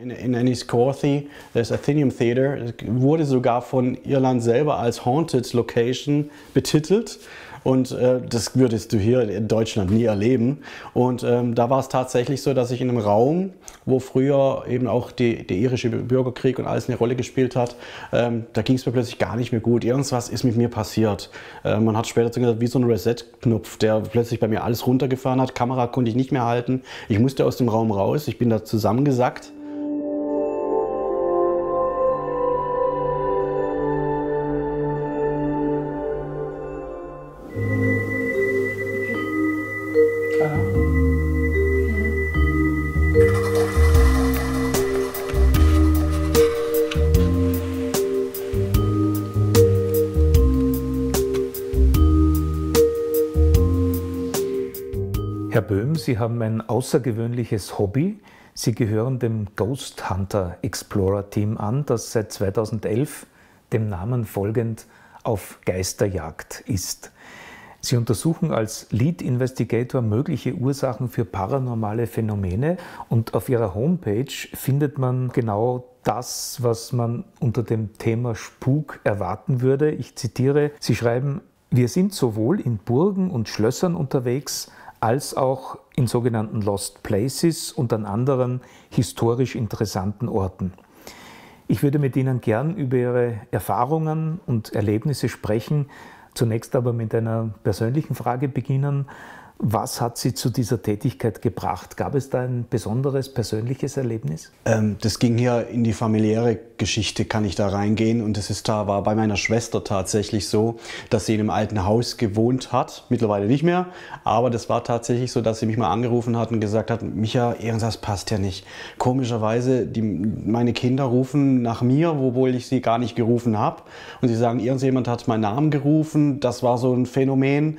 In Enniscorthy, das Athenium Theater, wurde sogar von Irland selber als Haunted Location betitelt. Und das würdest du hier in Deutschland nie erleben. Und da war es tatsächlich so, dass ich in einem Raum, wo früher eben auch der irische Bürgerkrieg und alles eine Rolle gespielt hat, da ging es mir plötzlich gar nicht mehr gut. Irgendwas ist mit mir passiert. Man hat später gesagt, wie so ein Reset-Knopf, der plötzlich bei mir alles runtergefahren hat. Kamera konnte ich nicht mehr halten. Ich musste aus dem Raum raus. Ich bin da zusammengesackt. Herr Böhm, Sie haben ein außergewöhnliches Hobby. Sie gehören dem Ghost Hunter Explorer Team an, das seit 2011 dem Namen folgend auf Geisterjagd ist. Sie untersuchen als Lead Investigator mögliche Ursachen für paranormale Phänomene und auf Ihrer Homepage findet man genau das, was man unter dem Thema Spuk erwarten würde. Ich zitiere, Sie schreiben, wir sind sowohl in Burgen und Schlössern unterwegs, als auch in sogenannten Lost Places und an anderen historisch interessanten Orten. Ich würde mit Ihnen gern über Ihre Erfahrungen und Erlebnisse sprechen, zunächst aber mit einer persönlichen Frage beginnen. Was hat Sie zu dieser Tätigkeit gebracht? Gab es da ein besonderes persönliches Erlebnis? Das ging hier in die familiäre Geschichte, kann ich da reingehen. Und das war bei meiner Schwester tatsächlich so, dass sie in einem alten Haus gewohnt hat, mittlerweile nicht mehr. Aber das war tatsächlich so, dass sie mich mal angerufen hat und gesagt hat, Micha, irgendwas passt ja nicht. Komischerweise, meine Kinder rufen nach mir, obwohl ich sie gar nicht gerufen habe. Und sie sagen, irgendjemand hat meinen Namen gerufen. Das war so ein Phänomen.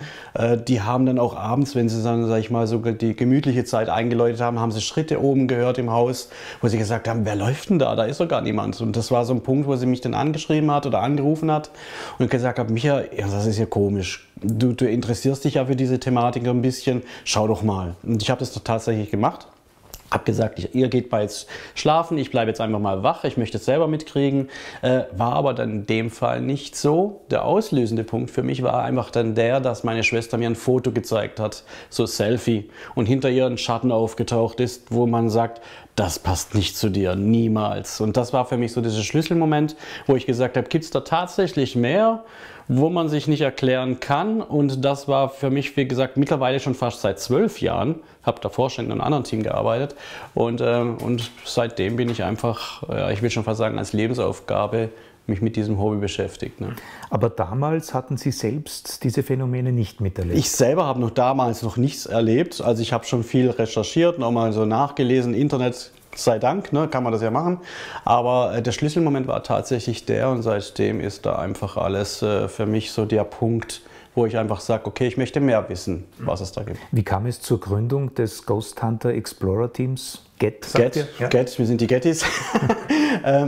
Die haben dann auch abends, wenn sie dann, sag ich mal, sogar die gemütliche Zeit eingeläutet haben, haben sie Schritte oben gehört im Haus, wo sie gesagt haben, wer läuft denn da? Da ist doch gar niemand. Und das war so ein Punkt, wo sie mich dann angeschrieben hat oder angerufen hat und gesagt hat, Micha, ja, das ist ja komisch. Du interessierst dich ja für diese Thematik ein bisschen. Schau doch mal. Und ich habe das doch tatsächlich gemacht. Hab gesagt, ihr geht mal jetzt schlafen, ich bleibe jetzt einfach mal wach, ich möchte es selber mitkriegen. War aber dann in dem Fall nicht so. Der auslösende Punkt für mich war einfach dann der, dass meine Schwester mir ein Foto gezeigt hat, so Selfie, und hinter ihr ein Schatten aufgetaucht ist, wo man sagt, das passt nicht zu dir, niemals. Und das war für mich so dieser Schlüsselmoment, wo ich gesagt habe, gibt es da tatsächlich mehr, wo man sich nicht erklären kann? Und das war für mich, wie gesagt, mittlerweile schon fast seit 12 Jahren. Habe davor schon in einem anderen Team gearbeitet und seitdem bin ich einfach, ich will schon fast sagen, als Lebensaufgabe mich mit diesem Hobby beschäftigt. Ne? Aber damals hatten Sie selbst diese Phänomene nicht miterlebt? Ich selber habe noch damals noch nichts erlebt. Also ich habe schon viel recherchiert, nochmal so nachgelesen, Internet sei Dank, ne, kann man das ja machen. Aber der Schlüsselmoment war tatsächlich der und seitdem ist da einfach alles für mich so der Punkt, wo ich einfach sage, okay, ich möchte mehr wissen, was es da gibt. Wie kam es zur Gründung des Ghost Hunter Explorer Teams? Get, wir sind die Gettys.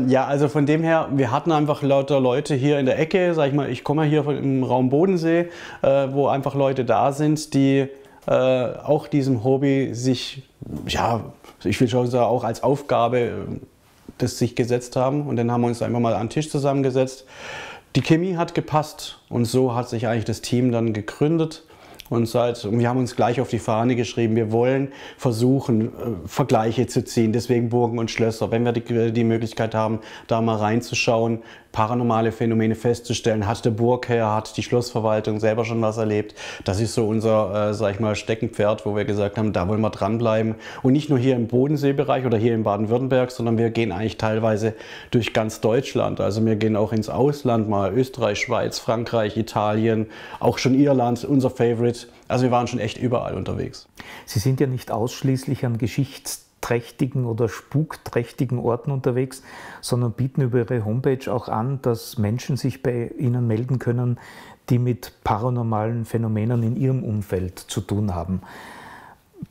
Ja, also von dem her, wir hatten einfach lauter Leute hier in der Ecke, sag ich mal, ich komme hier im Raum Bodensee, wo einfach Leute da sind, die auch diesem Hobby sich, ja, ich will schon sagen, auch als Aufgabe das sich gesetzt haben. Und dann haben wir uns einfach mal an den Tisch zusammengesetzt. Die Chemie hat gepasst und so hat sich eigentlich das Team dann gegründet. Und wir haben uns gleich auf die Fahne geschrieben, wir wollen versuchen, Vergleiche zu ziehen, deswegen Burgen und Schlösser. Wenn wir die Möglichkeit haben, da mal reinzuschauen, paranormale Phänomene festzustellen, hat der Burgherr, hat die Schlossverwaltung selber schon was erlebt. Das ist so unser, sag ich mal, Steckenpferd, wo wir gesagt haben, da wollen wir dranbleiben. Und nicht nur hier im Bodenseebereich oder hier in Baden-Württemberg, sondern wir gehen eigentlich teilweise durch ganz Deutschland. Also wir gehen auch ins Ausland, mal Österreich, Schweiz, Frankreich, Italien, auch schon Irland, unser Favorite. Also wir waren schon echt überall unterwegs. Sie sind ja nicht ausschließlich an geschichtsträchtigen oder spukträchtigen Orten unterwegs, sondern bieten über Ihre Homepage auch an, dass Menschen sich bei Ihnen melden können, die mit paranormalen Phänomenen in ihrem Umfeld zu tun haben.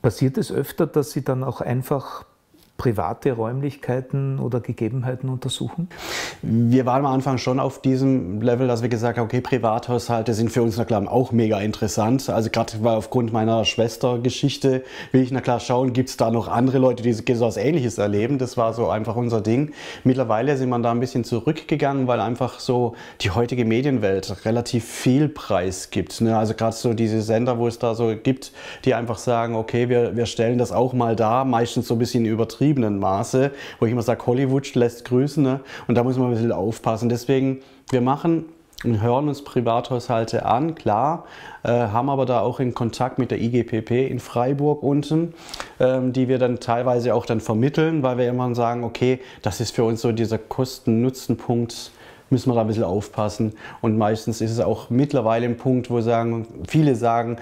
Passiert es öfter, dass Sie dann auch einfach private Räumlichkeiten oder Gegebenheiten untersuchen? Wir waren am Anfang schon auf diesem Level, dass wir gesagt haben, okay, Privathaushalte sind für uns na klar auch mega interessant. Also gerade aufgrund meiner Schwestergeschichte will ich na klar schauen, gibt es da noch andere Leute, die so was Ähnliches erleben. Das war so einfach unser Ding. Mittlerweile sind wir da ein bisschen zurückgegangen, weil einfach so die heutige Medienwelt relativ viel Preis gibt. Ne? Also gerade so diese Sender, wo es da so gibt, die einfach sagen, okay, wir stellen das auch mal da, meistens so ein bisschen in übertriebenen Maße, wo ich immer sage, Hollywood lässt grüßen, ne? Und da muss man ein bisschen aufpassen. Deswegen, wir machen und hören uns Privathaushalte an, klar, haben aber da auch in Kontakt mit der IGPP in Freiburg unten, die wir dann teilweise auch dann vermitteln, weil wir immer sagen, okay, das ist für uns so dieser Kosten-Nutzen-Punkt, müssen wir da ein bisschen aufpassen. Und meistens ist es auch mittlerweile ein Punkt, wo viele sagen,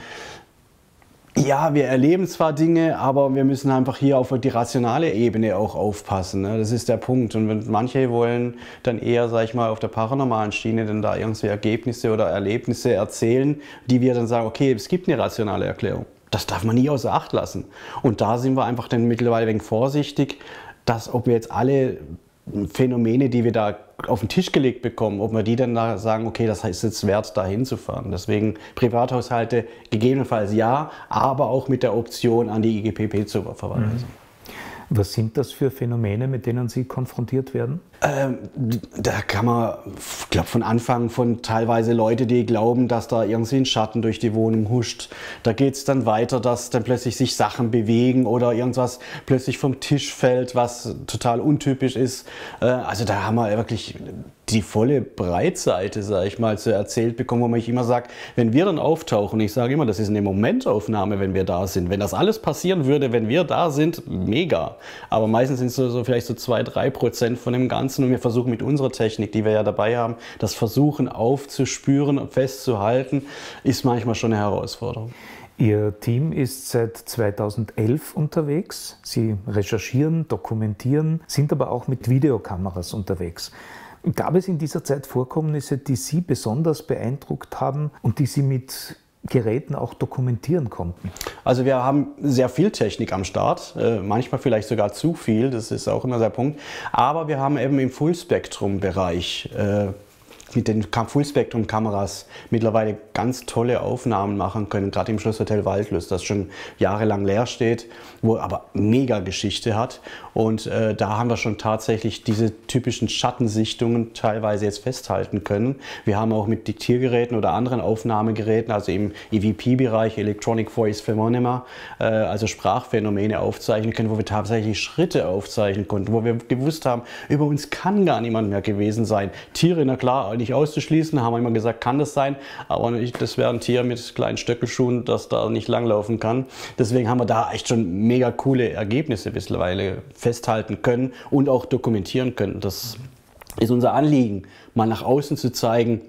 ja, wir erleben zwar Dinge, aber wir müssen einfach hier auf die rationale Ebene auch aufpassen. Ne? Das ist der Punkt. Und wenn manche wollen dann eher, sag ich mal, auf der paranormalen Schiene dann da irgendwie Ergebnisse oder Erlebnisse erzählen, die wir dann sagen, okay, es gibt eine rationale Erklärung. Das darf man nie außer Acht lassen. Und da sind wir einfach dann mittlerweile ein wenig vorsichtig, dass ob wir jetzt alle Phänomene, die wir da auf den Tisch gelegt bekommen, ob wir die dann da sagen, okay, das ist jetzt wert, da hinzufahren. Deswegen Privathaushalte gegebenenfalls ja, aber auch mit der Option an die IGPP zu verweisen. Was sind das für Phänomene, mit denen Sie konfrontiert werden? Da kann man, ich glaube, von Anfang von teilweise Leute, die glauben, dass da irgendwie ein Schatten durch die Wohnung huscht. Da geht es dann weiter, dass dann plötzlich sich Sachen bewegen oder irgendwas plötzlich vom Tisch fällt, was total untypisch ist. Also da haben wir wirklich die volle Breitseite, sage ich mal, so erzählt bekommen, wo man immer sagt, wenn wir dann auftauchen, ich sage immer, das ist eine Momentaufnahme, wenn wir da sind. Wenn das alles passieren würde, wenn wir da sind, mega. Aber meistens sind es so vielleicht so 2–3% von dem Ganzen und wir versuchen mit unserer Technik, die wir ja dabei haben, das Versuchen aufzuspüren und festzuhalten, ist manchmal schon eine Herausforderung. Ihr Team ist seit 2011 unterwegs. Sie recherchieren, dokumentieren, sind aber auch mit Videokameras unterwegs. Gab es in dieser Zeit Vorkommnisse, die Sie besonders beeindruckt haben und die Sie mit Geräten auch dokumentieren konnten? Also wir haben sehr viel Technik am Start, manchmal vielleicht sogar zu viel, das ist auch immer der Punkt. Aber wir haben eben im Fullspektrum-Bereich mit den Fullspektrum-Kameras mittlerweile ganz tolle Aufnahmen machen können, gerade im Schlosshotel Waldlust, das schon jahrelang leer steht, wo aber mega Geschichte hat. Und da haben wir schon tatsächlich diese typischen Schattensichtungen teilweise jetzt festhalten können. Wir haben auch mit Diktiergeräten oder anderen Aufnahmegeräten, also im EVP-Bereich, Electronic Voice Phenomena, also Sprachphänomene aufzeichnen können, wo wir tatsächlich Schritte aufzeichnen konnten, wo wir gewusst haben, über uns kann gar niemand mehr gewesen sein. Tiere, na klar, nicht auszuschließen, haben wir immer gesagt, kann das sein, aber das wäre ein Tier mit kleinen Stöckelschuhen, das da nicht langlaufen kann. Deswegen haben wir da echt schon mega coole Ergebnisse mittlerweile festhalten können und auch dokumentieren können. Das ist unser Anliegen, mal nach außen zu zeigen,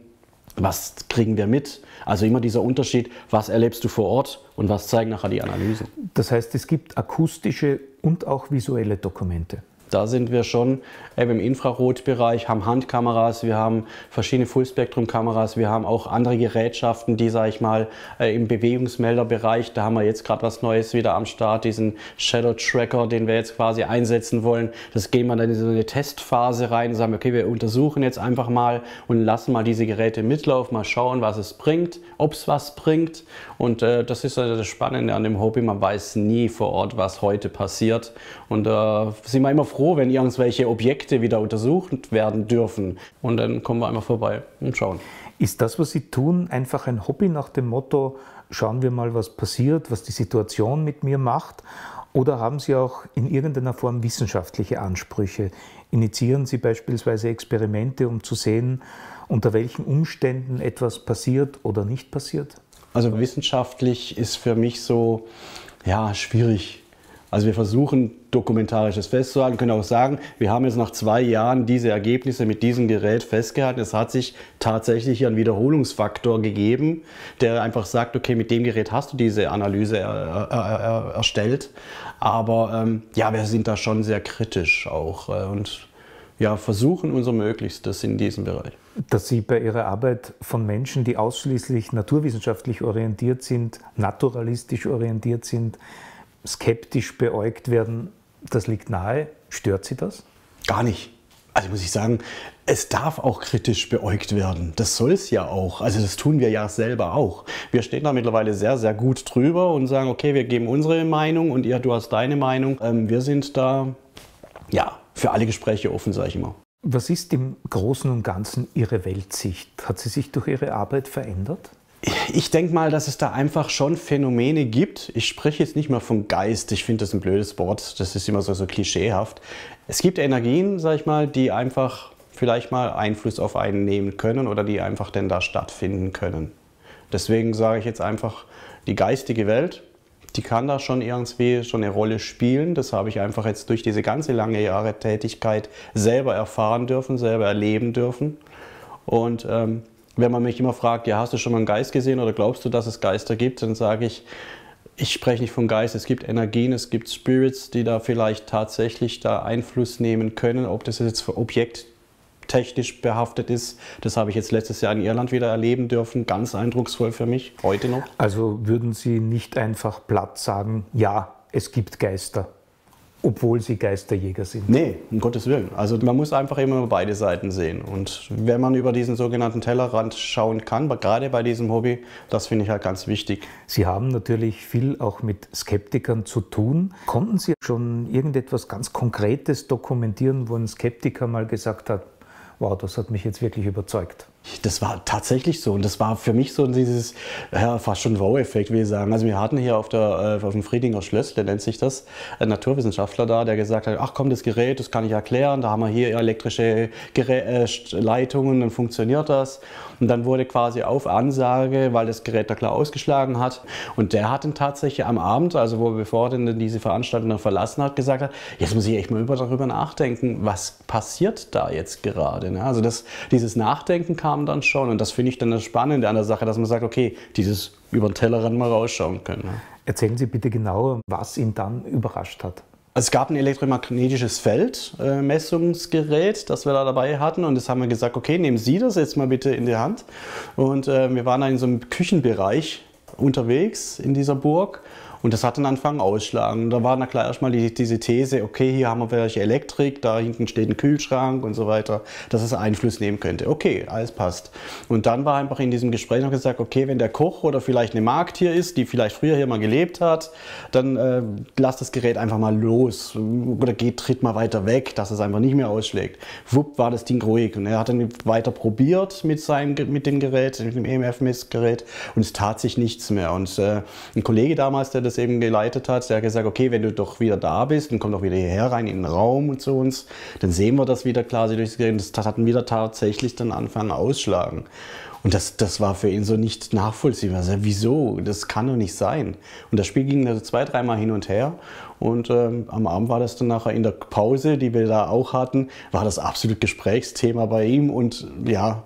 was kriegen wir mit. Also immer dieser Unterschied, was erlebst du vor Ort und was zeigen nachher die Analyse. Das heißt, es gibt akustische und auch visuelle Dokumente. Da sind wir schon im Infrarotbereich, haben Handkameras, wir haben verschiedene Fullspektrum-Kameras, wir haben auch andere Gerätschaften, die, sage ich mal, im Bewegungsmelderbereich, da haben wir jetzt gerade was Neues wieder am Start, diesen Shadow Tracker, den wir jetzt quasi einsetzen wollen. Das gehen wir dann in so eine Testphase rein und sagen, okay, wir untersuchen jetzt einfach mal und lassen mal diese Geräte mitlaufen, mal schauen, was es bringt, ob es was bringt. Und das ist das Spannende an dem Hobby, man weiß nie vor Ort, was heute passiert. Und da sind wir immer froh, wenn irgendwelche Objekte wieder untersucht werden dürfen. Und dann kommen wir einmal vorbei und schauen. Ist das, was Sie tun, einfach ein Hobby nach dem Motto, schauen wir mal, was passiert, was die Situation mit mir macht? Oder haben Sie auch in irgendeiner Form wissenschaftliche Ansprüche? Initiieren Sie beispielsweise Experimente, um zu sehen, unter welchen Umständen etwas passiert oder nicht passiert? Also wissenschaftlich ist für mich so, ja, schwierig. Also wir versuchen, Dokumentarisches festzuhalten, können auch sagen, wir haben jetzt nach 2 Jahren diese Ergebnisse mit diesem Gerät festgehalten. Es hat sich tatsächlich einen Wiederholungsfaktor gegeben, der einfach sagt, okay, mit dem Gerät hast du diese Analyse erstellt. Aber ja, wir sind da schon sehr kritisch auch und ja, versuchen unser Möglichstes in diesem Bereich. Dass Sie bei Ihrer Arbeit von Menschen, die ausschließlich naturwissenschaftlich orientiert sind, naturalistisch orientiert sind, skeptisch beäugt werden, das liegt nahe. Stört Sie das? Gar nicht. Also muss ich sagen, es darf auch kritisch beäugt werden. Das soll es ja auch. Also das tun wir ja selber auch. Wir stehen da mittlerweile sehr, sehr gut drüber und sagen, okay, wir geben unsere Meinung und ihr, du hast deine Meinung. Wir sind da, ja, für alle Gespräche offen, sage ich immer. Was ist im Großen und Ganzen Ihre Weltsicht? Hat sie sich durch Ihre Arbeit verändert? Ich denke mal, dass es da einfach schon Phänomene gibt. Ich spreche jetzt nicht mal vom Geist. Ich finde das ein blödes Wort. Das ist immer so klischeehaft. Es gibt Energien, sag ich mal, die einfach vielleicht mal Einfluss auf einen nehmen können oder die einfach denn da stattfinden können. Deswegen sage ich jetzt einfach, die geistige Welt, die kann da schon irgendwie schon eine Rolle spielen. Das habe ich einfach jetzt durch diese ganze lange Jahre Tätigkeit selber erfahren dürfen, selber erleben dürfen. Und wenn man mich immer fragt, ja, hast du schon mal einen Geist gesehen oder glaubst du, dass es Geister gibt, dann sage ich, ich spreche nicht vom Geist, es gibt Energien, es gibt Spirits, die da vielleicht tatsächlich da Einfluss nehmen können, ob das jetzt für objekttechnisch behaftet ist. Das habe ich jetzt letztes Jahr in Irland wieder erleben dürfen, ganz eindrucksvoll für mich, heute noch. Also würden Sie nicht einfach platt sagen, ja, es gibt Geister? Obwohl sie Geisterjäger sind. Nee, um Gottes Willen. Also man muss einfach immer beide Seiten sehen. Und wenn man über diesen sogenannten Tellerrand schauen kann, gerade bei diesem Hobby, das finde ich halt ganz wichtig. Sie haben natürlich viel auch mit Skeptikern zu tun. Konnten Sie schon irgendetwas ganz Konkretes dokumentieren, wo ein Skeptiker mal gesagt hat, wow, das hat mich jetzt wirklich überzeugt? Das war tatsächlich so und das war für mich so dieses, ja, fast schon Wow-Effekt, will ich sagen. Also wir hatten hier auf dem Friedinger Schlössl, der nennt sich das, ein Naturwissenschaftler da, der gesagt hat, ach komm, das Gerät, das kann ich erklären, da haben wir hier elektrische Leitungen, dann funktioniert das. Und dann wurde quasi auf Ansage, weil das Gerät da klar ausgeschlagen hat, und der hat dann tatsächlich am Abend, also bevor er denn diese Veranstaltung dann verlassen hat, gesagt hat, jetzt muss ich echt mal darüber nachdenken, was passiert da jetzt gerade. Ne? Also das, dieses Nachdenken kann dann schon. Und das finde ich dann das Spannende an der Sache, dass man sagt, okay, dieses über den Tellerrand mal rausschauen können. Erzählen Sie bitte genauer, was ihn dann überrascht hat. Es gab ein elektromagnetisches Feld-Messungsgerät, das wir da dabei hatten, und das haben wir gesagt, okay, nehmen Sie das jetzt mal bitte in die Hand. Und wir waren dann in so einem Küchenbereich unterwegs in dieser Burg. Und das hat dann angefangen ausschlagen. Da war na klar erstmal diese These, okay, hier haben wir vielleicht Elektrik, da hinten steht ein Kühlschrank und so weiter, dass es Einfluss nehmen könnte. Okay, alles passt. Und dann war einfach in diesem Gespräch noch gesagt, okay, wenn der Koch oder vielleicht eine Magd hier ist, die vielleicht früher hier mal gelebt hat, dann lasst das Gerät einfach mal los oder tritt mal weiter weg, dass es einfach nicht mehr ausschlägt. Wupp, war das Ding ruhig. Und er hat dann weiter probiert mit dem EMF-Messgerät, und es tat sich nichts mehr. Und ein Kollege damals, der das eben geleitet hat, der hat gesagt, okay, wenn du doch wieder da bist, dann komm doch wieder hierher rein in den Raum und zu uns, dann sehen wir das wieder klar durchs Gerät. Das hatten wir tatsächlich dann anfangen ausschlagen. Und das war für ihn so nicht nachvollziehbar. Also, wieso? Das kann doch nicht sein. Und das Spiel ging also 2-, 3-mal hin und her. Und am Abend war das dann nachher in der Pause, die wir da auch hatten, war das absolut Gesprächsthema bei ihm. Und ja,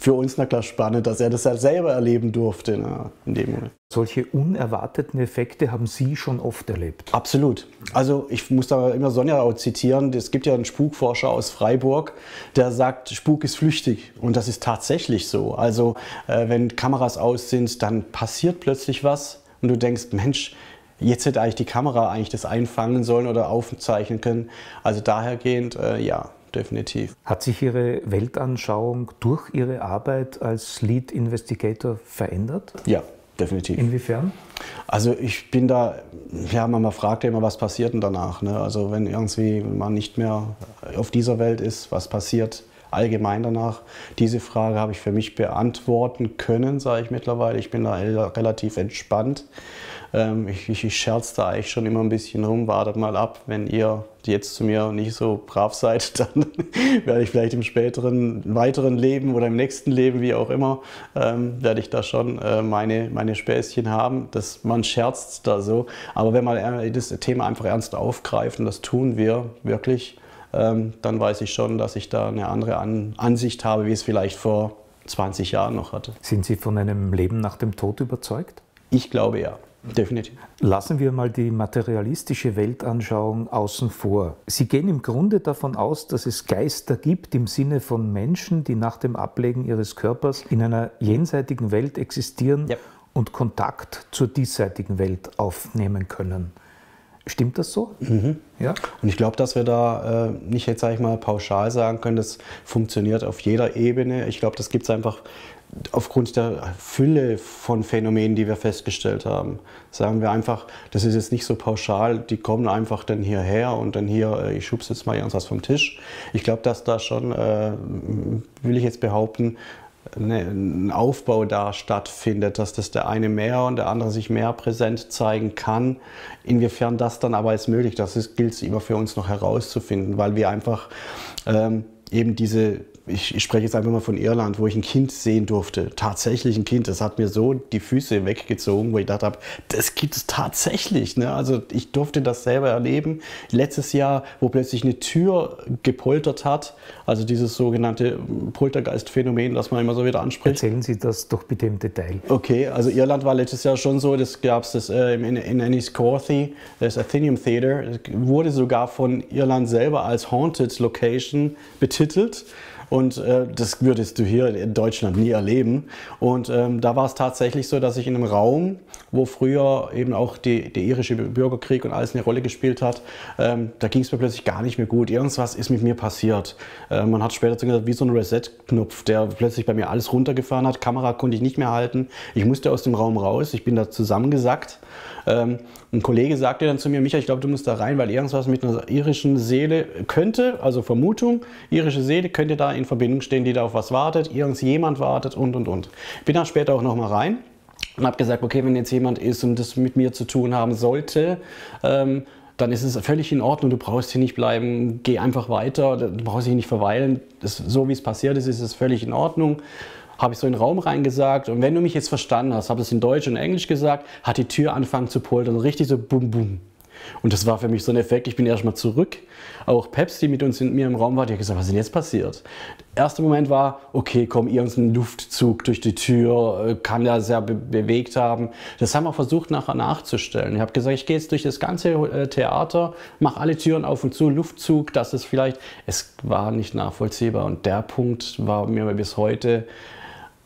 für uns na klar spannend, dass er das halt selber erleben durfte in dem Moment. Solche unerwarteten Effekte haben Sie schon oft erlebt? Absolut. Also ich muss da immer Sonja auch zitieren. Es gibt ja einen Spukforscher aus Freiburg, der sagt, Spuk ist flüchtig. Und das ist tatsächlich so. Also wenn Kameras aus sind, dann passiert plötzlich was und du denkst, Mensch, jetzt hätte eigentlich die Kamera das einfangen sollen oder aufzeichnen können. Also dahergehend, ja. Definitiv. Hat sich Ihre Weltanschauung durch Ihre Arbeit als Lead Investigator verändert? Ja, definitiv. Inwiefern? Also ich bin da, ja, man fragt ja immer, was passiert denn danach? Ne? Also wenn irgendwie man nicht mehr auf dieser Welt ist, was passiert allgemein danach? Diese Frage habe ich für mich beantworten können, sage ich mittlerweile. Ich bin da relativ entspannt. Ich scherze da eigentlich schon immer ein bisschen rum, wartet mal ab, wenn ihr jetzt zu mir nicht so brav seid, dann werde ich vielleicht im späteren, weiteren Leben oder im nächsten Leben, wie auch immer, werde ich da schon meine Späßchen haben. Man scherzt da so, aber wenn man das Thema einfach ernst aufgreift, und das tun wir wirklich, dann weiß ich schon, dass ich da eine andere Ansicht habe, wie es vielleicht vor 20 Jahren noch hatte. Sind Sie von einem Leben nach dem Tod überzeugt? Ich glaube ja. Definitiv. Lassen wir mal die materialistische Weltanschauung außen vor. Sie gehen im Grunde davon aus, dass es Geister gibt im Sinne von Menschen, die nach dem Ablegen ihres Körpers in einer jenseitigen Welt existieren, ja, und Kontakt zur diesseitigen Welt aufnehmen können. Stimmt das so? Mhm. Ja? Und ich glaube, dass wir da nicht jetzt, sag ich mal, pauschal sagen können, das funktioniert auf jeder Ebene. Ich glaube, das gibt es einfach aufgrund der Fülle von Phänomenen, die wir festgestellt haben. Sagen wir einfach, das ist jetzt nicht so pauschal, die kommen einfach dann hierher und dann hier, ich schubse jetzt mal irgendwas vom Tisch. Ich glaube, dass da schon, will ich jetzt behaupten, ein Aufbau da stattfindet, dass das der eine mehr und der andere sich mehr präsent zeigen kann. Inwiefern das dann aber ist möglich, das gilt es immer für uns noch herauszufinden, weil wir einfach eben diese, ich spreche jetzt einfach mal von Irland, wo ich ein Kind sehen durfte, tatsächlich ein Kind, das hat mir so die Füße weggezogen, wo ich dachte, das gibt es tatsächlich, ne? Also ich durfte das selber erleben, letztes Jahr, wo plötzlich eine Tür gepoltert hat, also dieses sogenannte Poltergeist-Phänomen, das man immer so wieder anspricht. Erzählen Sie das doch bitte im Detail. Okay, also Irland war letztes Jahr schon so, das gab es in Enniscorthy, das Athenium Theater, wurde sogar von Irland selber als Haunted Location betitelt. Und das würdest du hier in Deutschland nie erleben. Und da war es tatsächlich so, dass ich in einem Raum, wo früher eben auch der irische Bürgerkrieg und alles eine Rolle gespielt hat, da ging es mir plötzlich gar nicht mehr gut. Irgendwas ist mit mir passiert. Man hat später gesagt, wie so ein Reset-Knopf, der plötzlich bei mir alles runtergefahren hat. Kamera konnte ich nicht mehr halten. Ich musste aus dem Raum raus. Ich bin da zusammengesackt. Ein Kollege sagte dann zu mir, Michael, ich glaube, du musst da rein, weil irgendwas mit einer irischen Seele könnte, also Vermutung, irische Seele könnte da in Verbindung stehen, die da auf was wartet, irgendjemand wartet und. Ich bin dann später auch nochmal rein und habe gesagt, okay, wenn jetzt jemand ist und das mit mir zu tun haben sollte, dann ist es völlig in Ordnung, du brauchst hier nicht bleiben, geh einfach weiter, du brauchst hier nicht verweilen, das, so wie es passiert ist, ist es völlig in Ordnung. Habe ich so in den Raum reingesagt und wenn du mich jetzt verstanden hast, habe ich es in Deutsch und Englisch gesagt, hat die Tür angefangen zu poltern, richtig so bum bum. Und das war für mich so ein Effekt, ich bin erstmal zurück. Auch Peps, die mit uns in mir im Raum war, die hat gesagt, was ist denn jetzt passiert? Der erste Moment war, okay, komm, irgendein Luftzug durch die Tür, kann da sehr bewegt haben. Das haben wir versucht nachher nachzustellen. Ich habe gesagt, ich gehe jetzt durch das ganze Theater, mache alle Türen auf und zu, Luftzug, das ist vielleicht, es war nicht nachvollziehbar. Und der Punkt war mir bis heute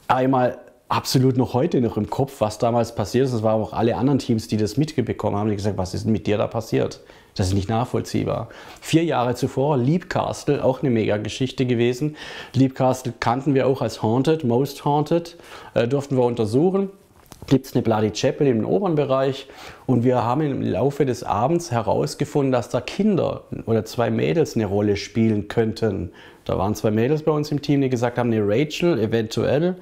einmal absolut noch heute noch im Kopf, was damals passiert ist. Es waren auch alle anderen Teams, die das mitbekommen haben, die gesagt, was ist denn mit dir da passiert? Das ist nicht nachvollziehbar. 4 Jahre zuvor, Leap Castle, auch eine Mega-Geschichte gewesen. Leap Castle kannten wir auch als Haunted, Most Haunted, durften wir untersuchen. Gibt es eine Bloody Chapel im oberen Bereich und wir haben im Laufe des Abends herausgefunden, dass da Kinder oder 2 Mädels eine Rolle spielen könnten. Da waren 2 Mädels bei uns im Team, die gesagt haben, eine Rachel eventuell.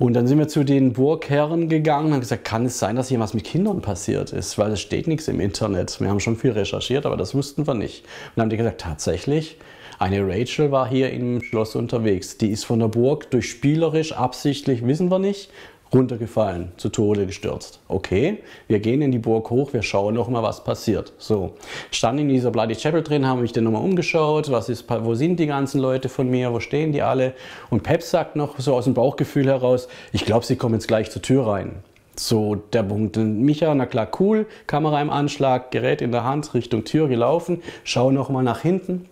Und dann sind wir zu den Burgherren gegangen und haben gesagt, kann es sein, dass hier was mit Kindern passiert ist? Weil es steht nichts im Internet. Wir haben schon viel recherchiert, aber das wussten wir nicht. Und dann haben die gesagt, tatsächlich, eine Rachel war hier im Schloss unterwegs. Die ist von der Burg durch spielerisch, absichtlich, wissen wir nicht, runtergefallen, zu Tode gestürzt. Okay, wir gehen in die Burg hoch, wir schauen noch mal, was passiert. So, stand in dieser Bloody Chapel drin, haben mich dann nochmal umgeschaut, was ist, wo sind die ganzen Leute von mir, wo stehen die alle? Und Peps sagt noch so aus dem Bauchgefühl heraus, ich glaube, sie kommen jetzt gleich zur Tür rein. So, der Punkt, Micha, na klar, cool, Kamera im Anschlag, Gerät in der Hand, Richtung Tür gelaufen, schau noch mal nach hinten,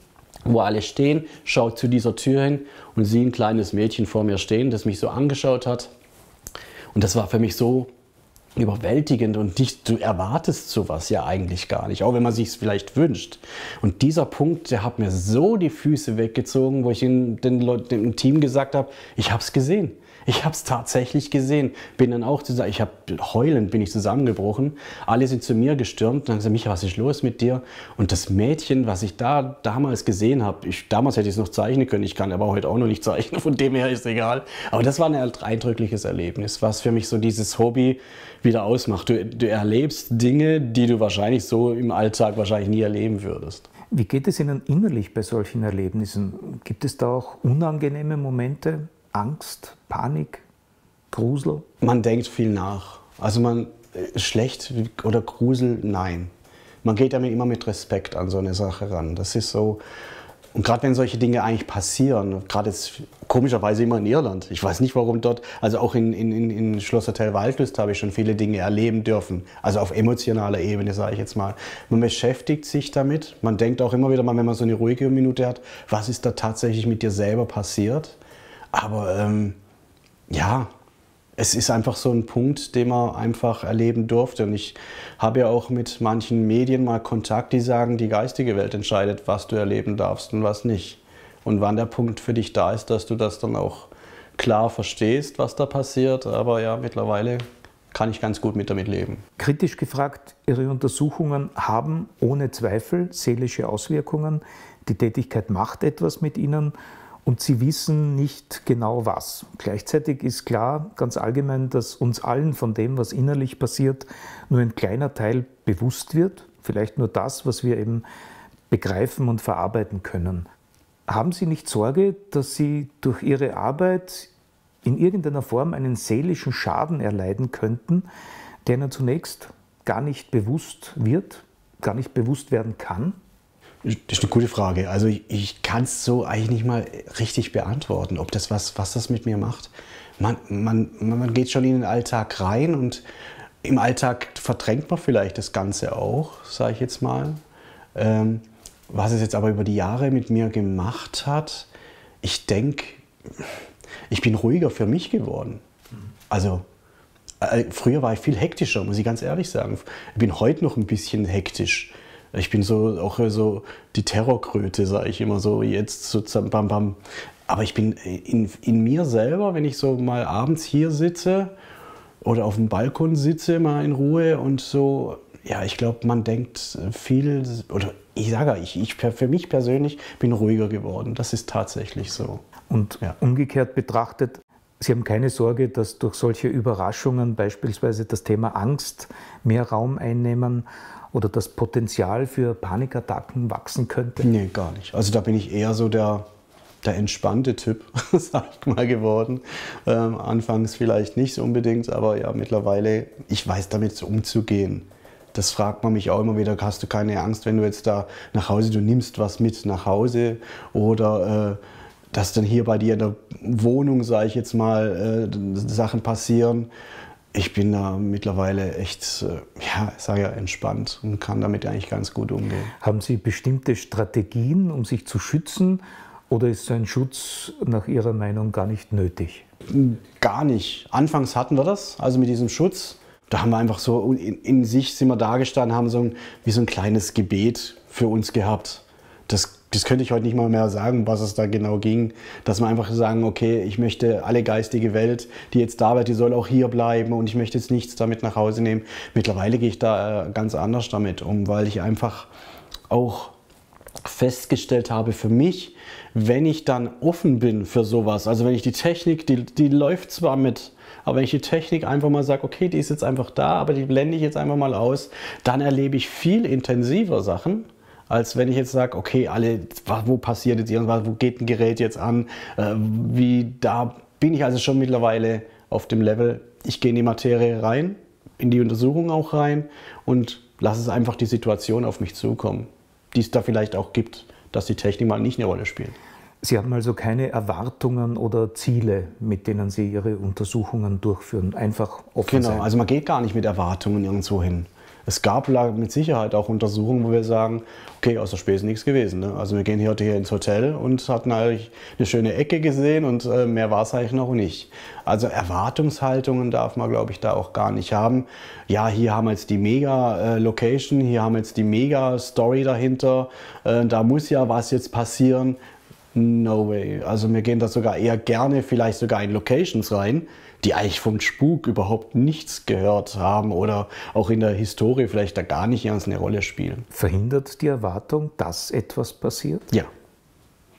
wo alle stehen, schau zu dieser Tür hin und sieh ein kleines Mädchen vor mir stehen, das mich so angeschaut hat. Und das war für mich so überwältigend und nicht, du erwartest sowas ja eigentlich gar nicht, auch wenn man sich es vielleicht wünscht. Und dieser Punkt, der hat mir so die Füße weggezogen, wo ich den Leuten im Team gesagt habe, ich habe es gesehen. Ich habe es tatsächlich gesehen. Bin dann auch zusammen, ich habe heulend bin ich zusammengebrochen. Alle sind zu mir gestürmt und haben gesagt, Micha, was ist los mit dir? Und das Mädchen, was ich da damals gesehen habe, damals hätte ich es noch zeichnen können, ich kann aber heute auch noch nicht zeichnen, von dem her ist egal. Aber das war ein eindrückliches Erlebnis, was für mich so dieses Hobby wieder ausmacht. Du erlebst Dinge, die du wahrscheinlich so im Alltag nie erleben würdest. Wie geht es Ihnen innerlich bei solchen Erlebnissen? Gibt es da auch unangenehme Momente? Angst, Panik, Grusel? Man denkt viel nach. Also schlecht oder Grusel, nein. Man geht damit immer mit Respekt an so eine Sache ran. Das ist so. Und gerade wenn solche Dinge eigentlich passieren, gerade jetzt komischerweise immer in Irland. Ich weiß nicht, warum dort, also auch in Schlosshotel Waldlust habe ich schon viele Dinge erleben dürfen. Also auf emotionaler Ebene, sage ich jetzt mal. Man beschäftigt sich damit. Man denkt auch immer wieder mal, wenn man so eine ruhige Minute hat, was ist da tatsächlich mit dir selber passiert? Aber ja, es ist einfach so ein Punkt, den man einfach erleben durfte. Und ich habe ja auch mit manchen Medien mal Kontakt, die sagen, die geistige Welt entscheidet, was du erleben darfst und was nicht. Und wann der Punkt für dich da ist, dass du das dann auch klar verstehst, was da passiert. Aber ja, mittlerweile kann ich ganz gut damit leben. Kritisch gefragt, Ihre Untersuchungen haben ohne Zweifel seelische Auswirkungen. Die Tätigkeit macht etwas mit Ihnen und Sie wissen nicht genau was. Gleichzeitig ist klar, ganz allgemein, dass uns allen von dem, was innerlich passiert, nur ein kleiner Teil bewusst wird. Vielleicht nur das, was wir eben begreifen und verarbeiten können. Haben Sie nicht Sorge, dass Sie durch Ihre Arbeit in irgendeiner Form einen seelischen Schaden erleiden könnten, der Ihnen zunächst gar nicht bewusst wird, gar nicht bewusst werden kann? Das ist eine gute Frage. Also ich kann es so eigentlich nicht mal richtig beantworten, ob das was das mit mir macht. Man geht schon in den Alltag rein und im Alltag verdrängt man vielleicht das Ganze auch, sage ich jetzt mal. Was es jetzt aber über die Jahre mit mir gemacht hat, ich denke, ich bin ruhiger für mich geworden. Also früher war ich viel hektischer, muss ich ganz ehrlich sagen. Ich bin heute noch ein bisschen hektisch. Ich bin so auch so die Terrorkröte, sage ich immer so, jetzt so bam bam. Aber ich bin in mir selber, wenn ich so mal abends hier sitze oder auf dem Balkon sitze, mal in Ruhe und so, ja, ich glaube, man denkt viel, oder ich sage ja, ich für mich persönlich bin ruhiger geworden. Das ist tatsächlich so. Und ja, umgekehrt betrachtet, Sie haben keine Sorge, dass durch solche Überraschungen beispielsweise das Thema Angst mehr Raum einnehmen oder das Potenzial für Panikattacken wachsen könnte? Nee, gar nicht. Also da bin ich eher so der entspannte Typ, sag ich mal, geworden. Anfangs vielleicht nicht unbedingt, aber ja, mittlerweile, ich weiß damit umzugehen. Das fragt man mich auch immer wieder, hast du keine Angst, wenn du jetzt da nach Hause, du nimmst was mit nach Hause oder dass dann hier bei dir in der Wohnung, sage ich jetzt mal, Sachen passieren. Ich bin da mittlerweile echt, ja, ich sage ja, entspannt und kann damit eigentlich ganz gut umgehen. Haben Sie bestimmte Strategien, um sich zu schützen, oder ist so ein Schutz nach Ihrer Meinung gar nicht nötig? Gar nicht. Anfangs hatten wir das, also mit diesem Schutz. Da haben wir einfach so, in sich sind wir da gestanden, haben so wie so ein kleines Gebet für uns gehabt. Das könnte ich heute nicht mal mehr sagen, was es da genau ging. Dass man einfach sagen, okay, ich möchte alle geistige Welt, die jetzt da wird, die soll auch hier bleiben und ich möchte jetzt nichts damit nach Hause nehmen. Mittlerweile gehe ich da ganz anders damit um, weil ich einfach auch festgestellt habe für mich, wenn ich dann offen bin für sowas, also wenn ich die Technik, die läuft zwar mit, aber wenn ich die Technik einfach mal sage, okay, die ist jetzt einfach da, aber die blende ich jetzt einfach mal aus, dann erlebe ich viel intensiver Sachen, als wenn ich jetzt sage, okay, alle, wo passiert jetzt irgendwas, wo geht ein Gerät jetzt an, da bin ich also schon mittlerweile auf dem Level, ich gehe in die Materie rein, in die Untersuchung auch rein und lasse es einfach die Situation auf mich zukommen, die es da vielleicht auch gibt, dass die Technik mal nicht eine Rolle spielt. Sie haben also keine Erwartungen oder Ziele, mit denen Sie Ihre Untersuchungen durchführen, einfach offen sein. Genau, also man geht gar nicht mit Erwartungen irgendwo hin. Es gab mit Sicherheit auch Untersuchungen, wo wir sagen, okay, aus der Spee ist nichts gewesen. Ne? Also wir gehen heute hier ins Hotel und hatten eigentlich eine schöne Ecke gesehen und mehr war es eigentlich noch nicht. Also Erwartungshaltungen darf man, glaube ich, da auch gar nicht haben. Ja, hier haben wir jetzt die Mega-Location, hier haben wir jetzt die Mega-Story dahinter, da muss ja was jetzt passieren. No way. Also wir gehen da sogar eher gerne vielleicht sogar in Locations rein, die eigentlich vom Spuk überhaupt nichts gehört haben oder auch in der Historie vielleicht da gar nicht ganz eine Rolle spielen. Verhindert die Erwartung, dass etwas passiert? Ja,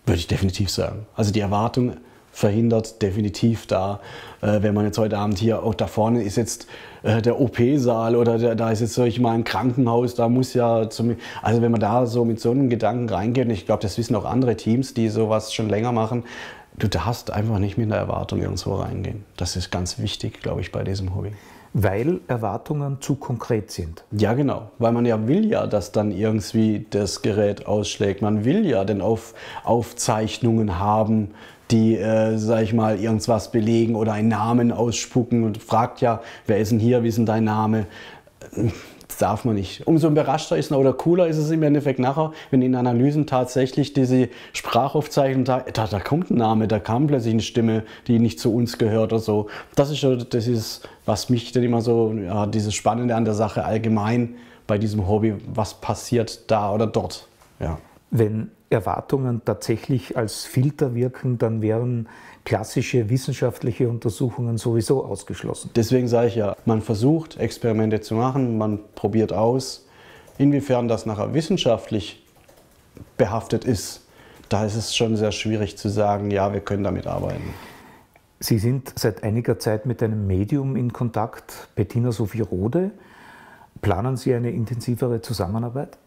würde ich definitiv sagen. Also die Erwartung verhindert definitiv da, wenn man jetzt heute Abend hier, oh, da vorne ist jetzt der OP-Saal oder da ist jetzt, sag ich mal, ein Krankenhaus, da muss ja, also wenn man da so mit so einem Gedanken reingeht, und ich glaube, das wissen auch andere Teams, die sowas schon länger machen, du darfst einfach nicht mit einer Erwartung irgendwo reingehen. Das ist ganz wichtig, glaube ich, bei diesem Hobby. Weil Erwartungen zu konkret sind. Ja, genau. Weil man ja will ja, dass dann irgendwie das Gerät ausschlägt. Man will ja dann Aufzeichnungen haben, die, sag ich mal, irgendwas belegen oder einen Namen ausspucken und fragt ja, wer ist denn hier, wie ist denn dein Name? darf man nicht. Umso überraschter ist oder cooler ist es im Endeffekt nachher, wenn in Analysen tatsächlich diese Sprachaufzeichnung da kommt ein Name, da kam plötzlich eine Stimme, die nicht zu uns gehört oder so. Das ist, was mich dann immer so, ja, dieses Spannende an der Sache allgemein bei diesem Hobby, was passiert da oder dort. Ja. Wenn Erwartungen tatsächlich als Filter wirken, dann wären klassische wissenschaftliche Untersuchungen sowieso ausgeschlossen. Deswegen sage ich ja, man versucht Experimente zu machen, man probiert aus. Inwiefern das nachher wissenschaftlich behaftet ist, da ist es schon sehr schwierig zu sagen, ja, wir können damit arbeiten. Sie sind seit einiger Zeit mit einem Medium in Kontakt, Bettina-Sophie-Rode. Planen Sie eine intensivere Zusammenarbeit?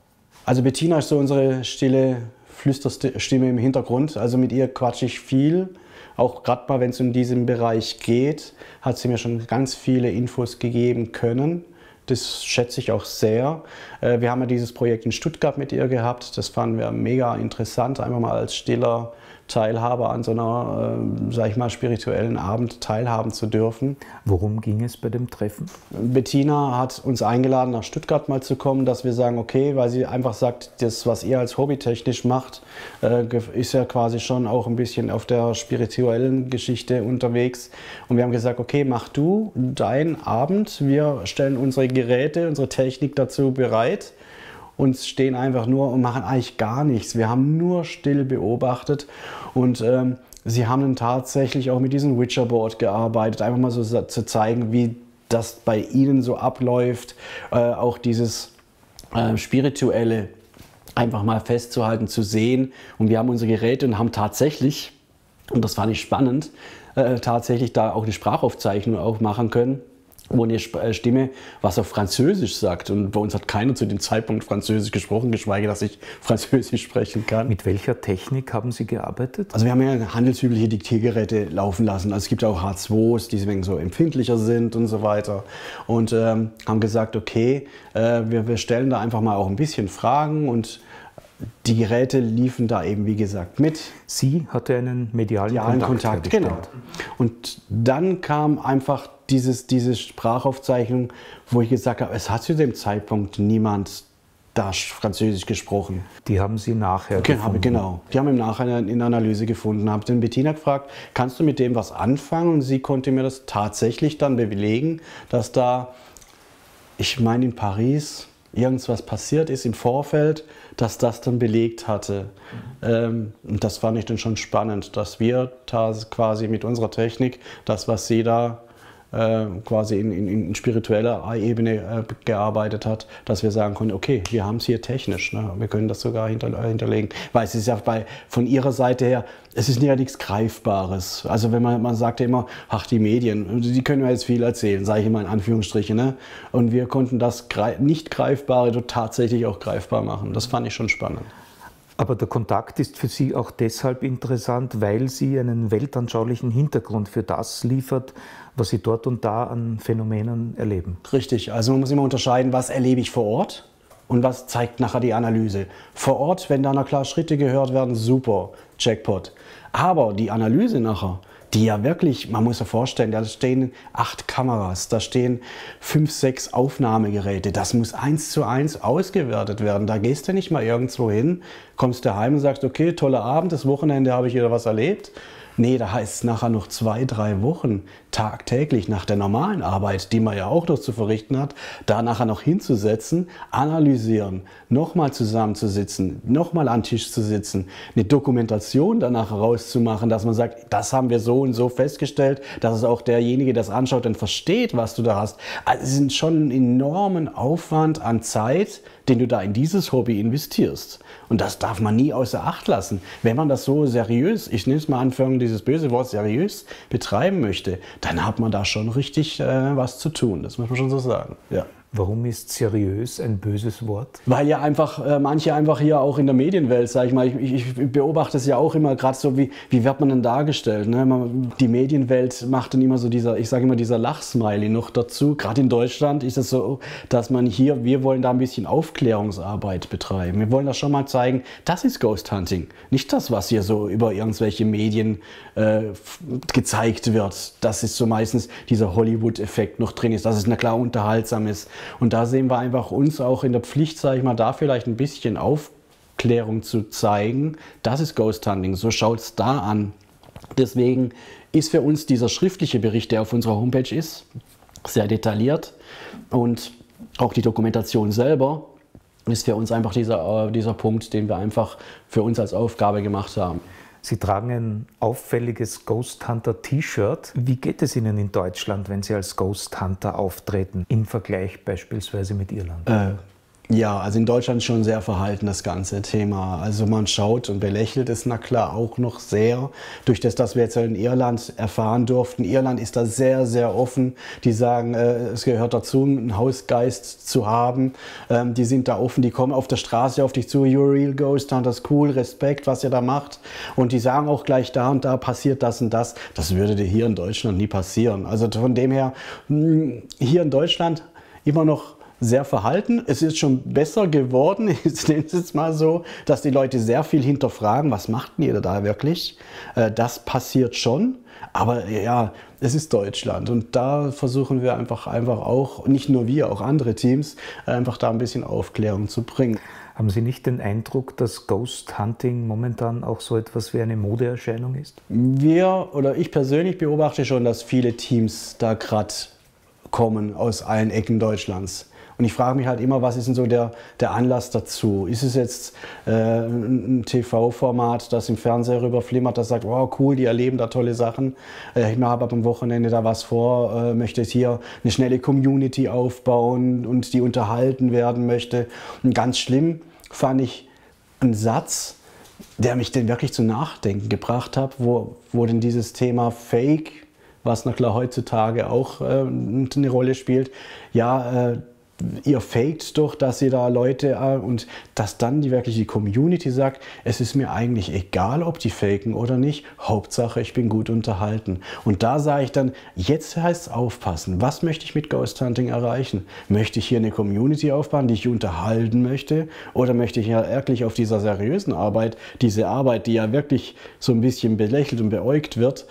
Also Bettina ist so unsere stille Flüsterstimme im Hintergrund, also mit ihr quatsche ich viel. Auch gerade mal, wenn es um diesen Bereich geht, hat sie mir schon ganz viele Infos gegeben können. Das schätze ich auch sehr. Wir haben ja dieses Projekt in Stuttgart mit ihr gehabt, das fanden wir mega interessant, einfach mal als stiller Teilhaber an so einer, sag ich mal, spirituellen Abend teilhaben zu dürfen. Worum ging es bei dem Treffen? Bettina hat uns eingeladen, nach Stuttgart mal zu kommen, dass wir sagen, okay, weil sie einfach sagt, das, was ihr als hobbytechnisch macht, ist ja quasi schon auch ein bisschen auf der spirituellen Geschichte unterwegs. Und wir haben gesagt, okay, mach du deinen Abend, wir stellen unsere Geräte, unsere Technik dazu bereit. Uns stehen einfach nur und machen eigentlich gar nichts. Wir haben nur still beobachtet und sie haben dann tatsächlich auch mit diesem Witcherboard gearbeitet, einfach mal so zu zeigen, wie das bei ihnen so abläuft, auch dieses Spirituelle einfach mal festzuhalten, zu sehen. Und wir haben unsere Geräte und haben tatsächlich, und das fand ich spannend, tatsächlich da auch eine Sprachaufzeichnung auch machen können, wo eine Stimme was auf Französisch sagt. Und bei uns hat keiner zu dem Zeitpunkt Französisch gesprochen, geschweige, dass ich Französisch sprechen kann. Mit welcher Technik haben Sie gearbeitet? Also wir haben ja handelsübliche Diktiergeräte laufen lassen. Also es gibt auch H2s, die deswegen so empfindlicher sind und so weiter. Und haben gesagt, okay, wir stellen da einfach mal auch ein bisschen Fragen und die Geräte liefen da eben, wie gesagt, mit. Sie hatte einen medialen Kontakt. Genau. Und dann kam einfach diese Sprachaufzeichnung, wo ich gesagt habe, es hat zu dem Zeitpunkt niemand da Französisch gesprochen. Die haben Sie nachher gefunden? Genau, die haben im Nachhinein in der Analyse gefunden. Habe dann Bettina gefragt, kannst du mit dem was anfangen? Und sie konnte mir das tatsächlich dann belegen, dass da, ich meine in Paris, irgendwas passiert ist im Vorfeld, dass das dann belegt hatte. Und das fand ich dann schon spannend, dass wir quasi mit unserer Technik, das, was sie da quasi in spiritueller Ebene gearbeitet hat, dass wir sagen konnten, okay, wir haben es hier technisch, ne? Wir können das sogar hinterlegen, weil es ist ja von ihrer Seite her, es ist ja nichts Greifbares. Also wenn man sagt ja immer, ach die Medien, die können mir jetzt viel erzählen, sage ich immer in Anführungsstrichen, ne? Und wir konnten das nicht Greifbare tatsächlich auch greifbar machen. Das fand ich schon spannend. Aber der Kontakt ist für Sie auch deshalb interessant, weil sie einen weltanschaulichen Hintergrund für das liefert, was Sie dort und da an Phänomenen erleben. Richtig, also man muss immer unterscheiden, was erlebe ich vor Ort und was zeigt nachher die Analyse. Vor Ort, wenn da na klar Schritte gehört werden, super, Jackpot. Aber die Analyse nachher, die ja wirklich, man muss sich vorstellen, da stehen 8 Kameras, da stehen 5, 6 Aufnahmegeräte, das muss 1:1 ausgewertet werden. Da gehst du nicht mal irgendwo hin, kommst daheim und sagst, okay, toller Abend, das Wochenende habe ich wieder was erlebt. Nee, da heißt es nachher noch 2, 3 Wochen tagtäglich nach der normalen Arbeit, die man ja auch noch zu verrichten hat, da nachher noch hinzusetzen, analysieren, nochmal zusammenzusitzen, nochmal an den Tisch zu sitzen, eine Dokumentation danach rauszumachen, dass man sagt, das haben wir so und so festgestellt, dass es auch derjenige, der das anschaut, dann versteht, was du da hast. Also es ist schon ein enormen Aufwand an Zeit, den du da in dieses Hobby investierst. Und das darf man nie außer Acht lassen. Wenn man das so seriös, ich nehme es mal Anführung dieses böse Wort, seriös betreiben möchte, dann hat man da schon richtig was zu tun. Das muss man schon so sagen. Ja. Warum ist seriös ein böses Wort? Weil ja einfach manche einfach hier auch in der Medienwelt, sage ich mal, ich beobachte es ja auch immer gerade so, wie wird man denn dargestellt? Ne? Die Medienwelt macht dann immer so dieser Lachsmiley noch dazu. Gerade in Deutschland ist es so, dass man hier, wir wollen da ein bisschen Aufklärungsarbeit betreiben. Wir wollen das schon mal zeigen, das ist Ghost Hunting. Nicht das, was hier so über irgendwelche Medien gezeigt wird. Das ist so meistens dieser Hollywood-Effekt noch drin ist, dass es na klar unterhaltsam ist. Und da sehen wir einfach uns auch in der Pflicht, sage ich mal, da vielleicht ein bisschen Aufklärung zu zeigen. Das ist Ghost Hunting, so schaut es da an. Deswegen ist für uns dieser schriftliche Bericht, der auf unserer Homepage ist, sehr detailliert. Und auch die Dokumentation selber ist für uns einfach dieser Punkt, den wir einfach für uns als Aufgabe gemacht haben. Sie tragen ein auffälliges Ghost Hunter T-Shirt. Wie geht es Ihnen in Deutschland, wenn Sie als Ghost Hunter auftreten, im Vergleich beispielsweise mit Irland? Ja, also in Deutschland schon sehr verhalten das ganze Thema. Also man schaut und belächelt es, na klar, auch noch sehr. Durch das, dass wir jetzt in Irland erfahren durften, Irland ist da sehr, sehr offen. Die sagen, es gehört dazu, einen Hausgeist zu haben. Die sind da offen, die kommen auf der Straße auf dich zu, you're a real ghost, dann das cool, Respekt, was ihr da macht. Und die sagen auch gleich, da und da passiert das und das. Das würde dir hier in Deutschland nie passieren. Also von dem her, hier in Deutschland immer noch sehr verhalten. Es ist schon besser geworden, ich nenne es jetzt mal so, dass die Leute sehr viel hinterfragen, was macht denn jeder da wirklich? Das passiert schon, aber ja, es ist Deutschland und da versuchen wir einfach auch, nicht nur wir, auch andere Teams, einfach da ein bisschen Aufklärung zu bringen. Haben Sie nicht den Eindruck, dass Ghost Hunting momentan auch so etwas wie eine Modeerscheinung ist? Ich persönlich beobachte schon, dass viele Teams da gerade kommen aus allen Ecken Deutschlands. Und ich frage mich halt immer, was ist denn so der Anlass dazu? Ist es jetzt ein TV-Format, das im Fernseher rüberflimmert, das sagt, wow, cool, die erleben da tolle Sachen. Ich habe am Wochenende da was vor, möchte hier eine schnelle Community aufbauen und die unterhalten werden möchte. Und ganz schlimm fand ich einen Satz, der mich denn wirklich zum Nachdenken gebracht hat, wo denn dieses Thema Fake, was na klar heutzutage auch eine Rolle spielt, ja, ihr faked doch, dass ihr da Leute und dass dann die Community sagt, es ist mir eigentlich egal, ob die faken oder nicht, Hauptsache ich bin gut unterhalten. Und da sage ich dann, jetzt heißt es aufpassen, was möchte ich mit Ghost Hunting erreichen? Möchte ich hier eine Community aufbauen, die ich unterhalten möchte, oder möchte ich ja wirklich auf dieser seriösen Arbeit, diese Arbeit, die ja wirklich so ein bisschen belächelt und beäugt wird,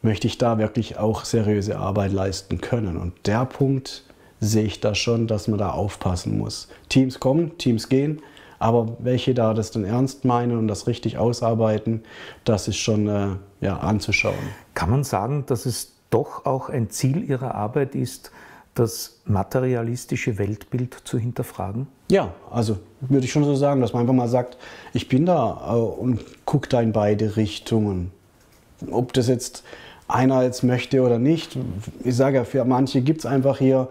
möchte ich da wirklich auch seriöse Arbeit leisten können? Und der Punkt sehe ich da schon, dass man da aufpassen muss. Teams kommen, Teams gehen, aber welche da das dann ernst meinen und das richtig ausarbeiten, das ist schon ja, anzuschauen. Kann man sagen, dass es doch auch ein Ziel Ihrer Arbeit ist, das materialistische Weltbild zu hinterfragen? Ja, also würde ich schon so sagen, dass man einfach mal sagt, ich bin da und gucke da in beide Richtungen. Ob das jetzt einer jetzt möchte oder nicht, ich sage ja, für manche gibt es einfach hier,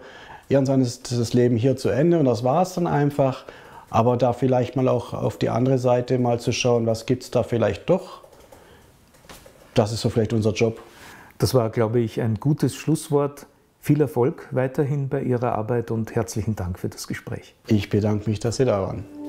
irgendwann ist das Leben hier zu Ende und das war es dann einfach. Aber da vielleicht mal auch auf die andere Seite mal zu schauen, was gibt es da vielleicht doch. Das ist so vielleicht unser Job. Das war, glaube ich, ein gutes Schlusswort. Viel Erfolg weiterhin bei Ihrer Arbeit und herzlichen Dank für das Gespräch. Ich bedanke mich, dass Sie da waren.